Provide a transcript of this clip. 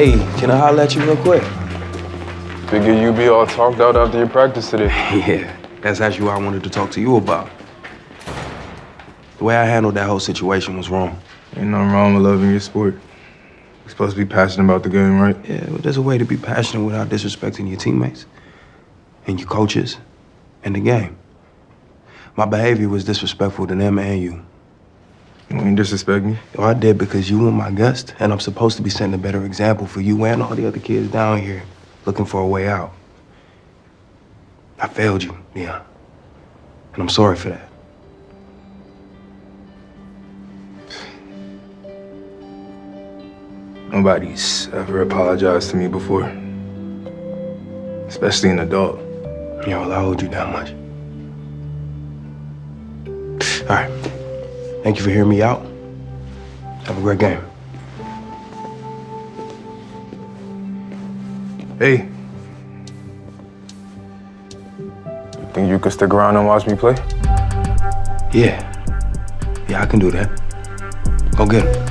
Hey, can I holler at you real quick? Figure you be all talked out after your practice today. Yeah, that's actually what I wanted to talk to you about. The way I handled that whole situation was wrong. Ain't nothing wrong with loving your sport. You're supposed to be passionate about the game, right? Yeah, but there's a way to be passionate without disrespecting your teammates and your coaches and the game. My behavior was disrespectful to them and you. You ain't disrespect me? Yo, I did, because you were my guest, and I'm supposed to be setting a better example for you and all the other kids down here looking for a way out. I failed you, Leon, and I'm sorry for that. Nobody's ever apologized to me before, especially an adult. Yeah, well, I owed you that much. All right, thank you for hearing me out. Have a great game. Hey. You think you could stick around and watch me play? Yeah. Yeah, I can do that. Go get him.